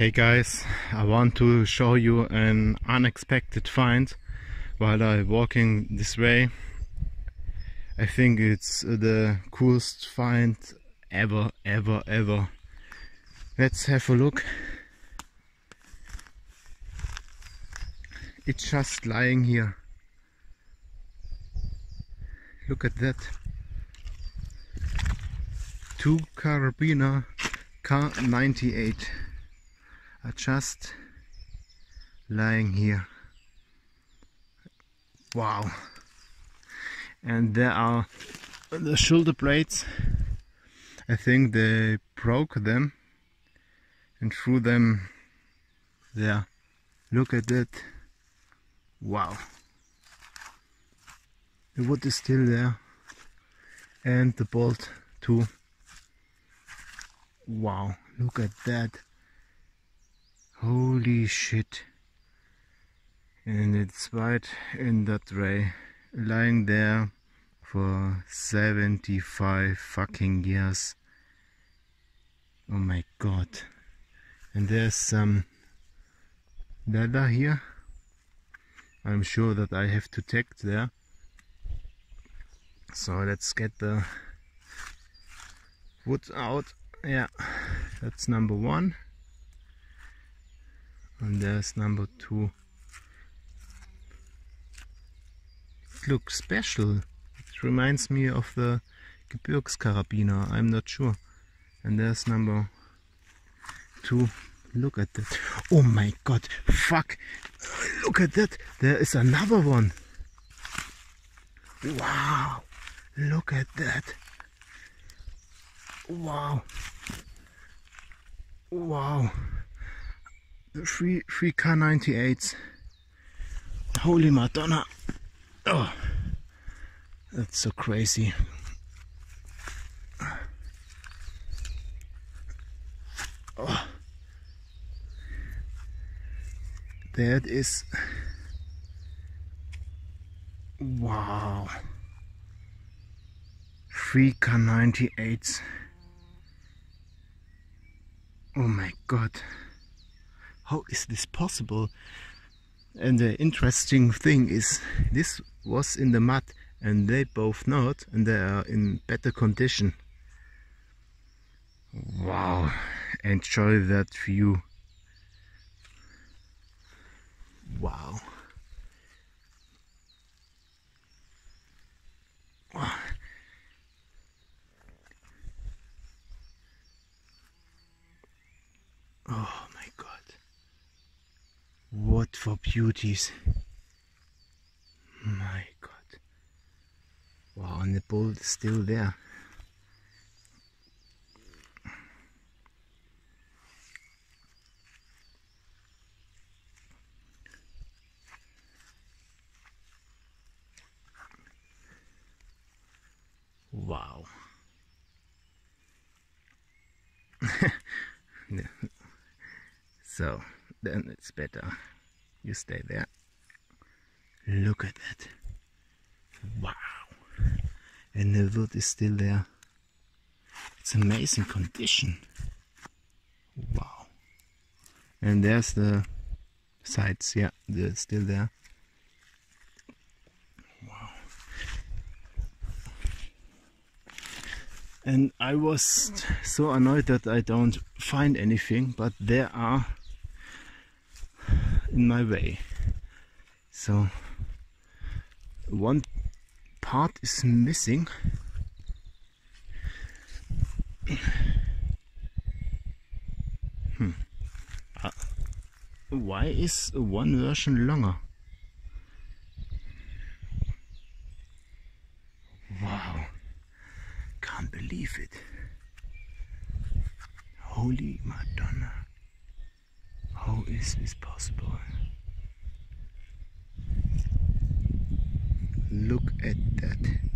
Hey guys, I want to show you an unexpected find while I'm walking this way. I think it's the coolest find ever. Let's have a look. It's just lying here. Look at that. Two Karabiner K98. Are just lying here. Wow! And there are the shoulder blades. I think they broke them and threw them there. Look at that! Wow! The wood is still there, and the bolt too. Wow! Look at that! Holy shit, and it's right in that way, lying there for 75 fucking years. Oh my god. And there's some leather here. I'm sure that I have to take there. So let's get the wood out. Yeah, that's number one. And there's number two. It looks special. It reminds me of the Gebirgskarabiner, I'm not sure. And there's number two. Look at that. Oh my god, fuck! Look at that! There is another one! Wow! Look at that! Wow! Wow! Three K98s. Holy Madonna. Oh, that's so crazy. Oh. That is wow. Three K98s. Oh my god. How is this possible? And the interesting thing is, this was in the mud and they both not, and they are in better condition. Wow, enjoy that view. Wow. Oh. What for beauties. My god. Wow, and the bolt is still there. Wow. So then it's better. You stay there. Look at that. Wow. And the wood is still there. It's amazing condition. Wow. And there's the sides. Yeah, they're still there. Wow. And I was so annoyed that I don't find anything, but there are in my way. So one part is missing. Why is one version longer? Wow, can't believe it. Holy Madonna. How is this possible? Look at that.